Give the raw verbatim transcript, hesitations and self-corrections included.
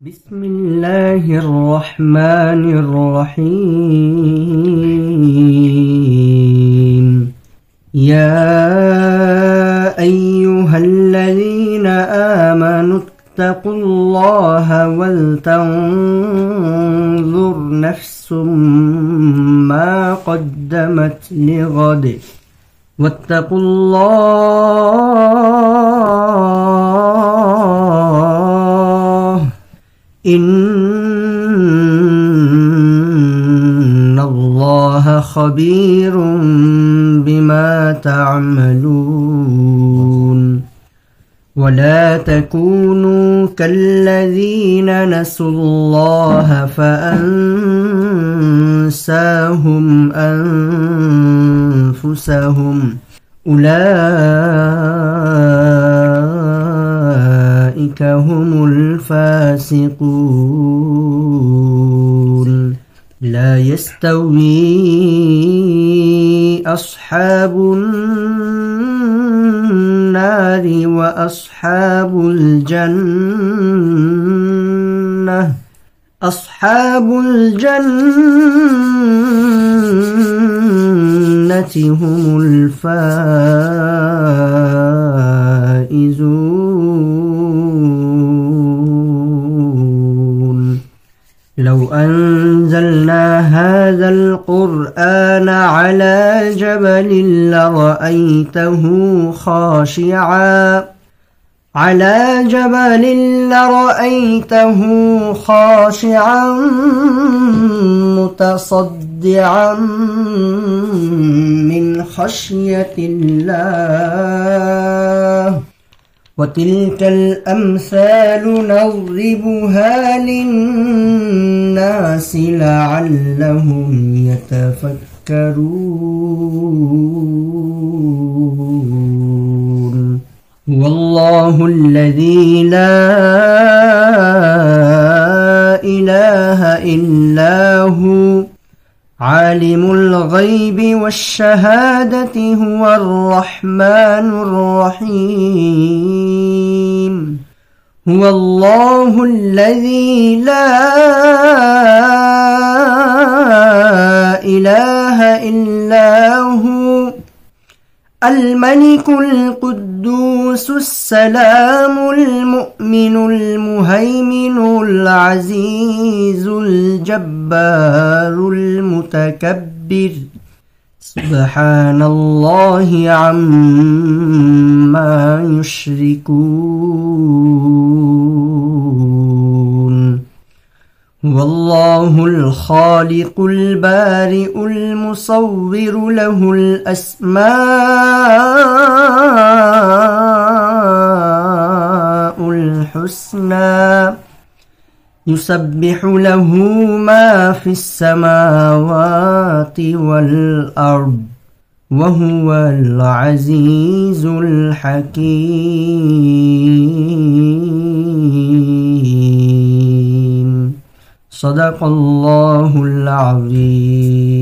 بسم الله الرحمن الرحيم. يا أيها الذين آمنوا اتقوا الله ولتنظر نفس ما قدمت لغد واتقوا الله إن الله خبير بما تعملون. ولا تكونوا كالذين نسوا الله فأنساهم أنفسهم أولئك هم الفاسقون. لا يستوي أصحاب النار وأصحاب الجنة أصحاب الجنة هم الفائزون. لو أنزلنا هذا القرآن على جبل لرأيته خاشعا على جبل لرأيته خاشعا متصدعا من خشية الله. وتلك الأمثال نضربها للناس لعلهم يتفكرون. والله الذي لا إله إلا هو عالم الغيب والشهادة هو الرحمن الرحيم. هو الله الذي لا إله إلا هو الملك القدوس السلام المؤمن المهيمن العزيز الجبار المتكبر. سبحان الله عما يشركون. والله الخالق البارئ المصور له الأسماء الحسنى. يسبح له ما في السماوات والأرض وهو العزيز الحكيم. صدق الله العظيم.